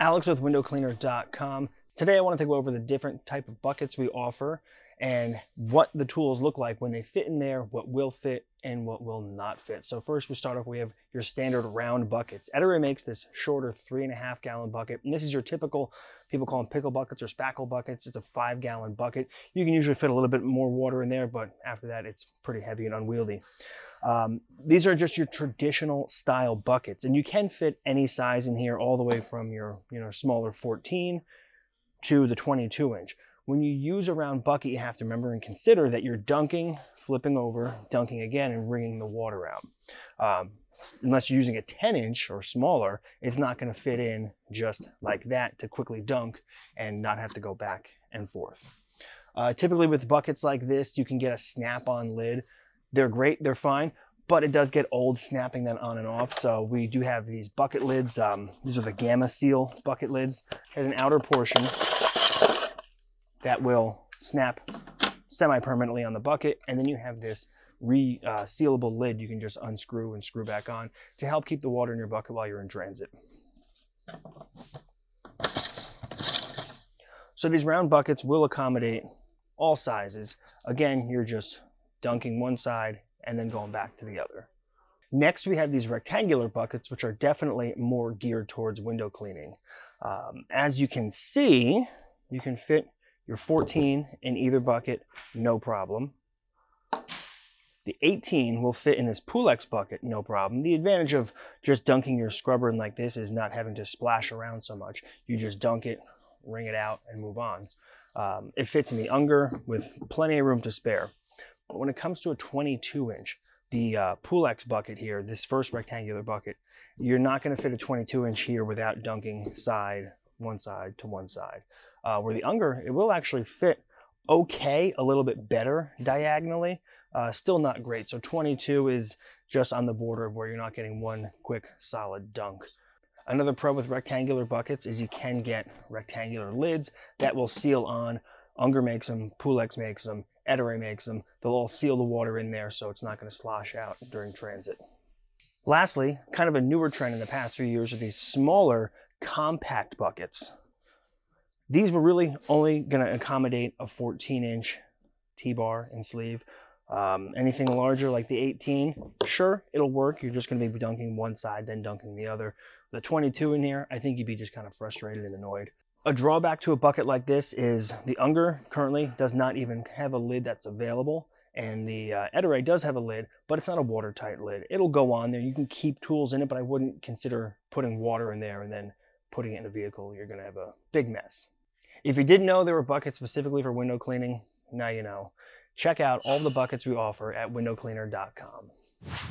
Alex with windowcleaner.com. Today I want to go over the different type of buckets we offer and what the tools look like when they fit in there, what will fit and what will not fit. So first we start off, we have your standard round buckets. Ederay makes this shorter 3.5 gallon bucket. And this is your typical, people call them pickle buckets or spackle buckets. It's a 5 gallon bucket. You can usually fit a little bit more water in there, but after that it's pretty heavy and unwieldy. These are just your traditional style buckets, and you can fit any size in here all the way from your smaller 14 to the 22 inch. When you use a round bucket, you have to remember and consider that you're dunking, flipping over, dunking again, and wringing the water out. Unless you're using a 10 inch or smaller, it's not going to fit in just like that to quickly dunk and not have to go back and forth. Typically with buckets like this, you can get a snap-on lid. They're great, they're fine, but it does get old snapping that on and off. So we do have these bucket lids. These are the Gamma Seal bucket lids. It has an outer portion that will snap semi-permanently on the bucket. And then you have this sealable lid you can just unscrew and screw back on to help keep the water in your bucket while you're in transit. So these round buckets will accommodate all sizes. Again, you're just dunking one side and then going back to the other. Next, we have these rectangular buckets, which are definitely more geared towards window cleaning. As you can see, you can fit your 14 in either bucket, no problem. The 18 will fit in this Pulex bucket, no problem. The advantage of just dunking your scrubber in like this is not having to splash around so much. You just dunk it, wring it out, and move on. It fits in the Unger with plenty of room to spare. But when it comes to a 22 inch, the Pulex bucket here, this first rectangular bucket, you're not going to fit a 22 inch here without dunking one side to one side. Where the Unger, it will actually fit okay, a little bit better diagonally, still not great. So 22 is just on the border of where you're not getting one quick solid dunk. Another pro with rectangular buckets is you can get rectangular lids that will seal on. Unger makes them, Pulex makes them, Ettore makes them. They'll all seal the water in there so it's not going to slosh out during transit. Lastly, kind of a newer trend in the past few years are these smaller compact buckets. These were really only going to accommodate a 14 inch T-bar and sleeve. Anything larger like the 18, sure, it'll work. You're just going to be dunking one side, then dunking the other. The 22 in here, I think you'd be just kind of frustrated and annoyed. A drawback to a bucket like this is the Unger currently does not even have a lid that's available, and the Ederay does have a lid, but it's not a watertight lid. It'll go on there. You can keep tools in it, but I wouldn't consider putting water in there and then putting it in a vehicle. You're going to have a big mess. If you didn't know there were buckets specifically for window cleaning, now you know. Check out all the buckets we offer at windowcleaner.com.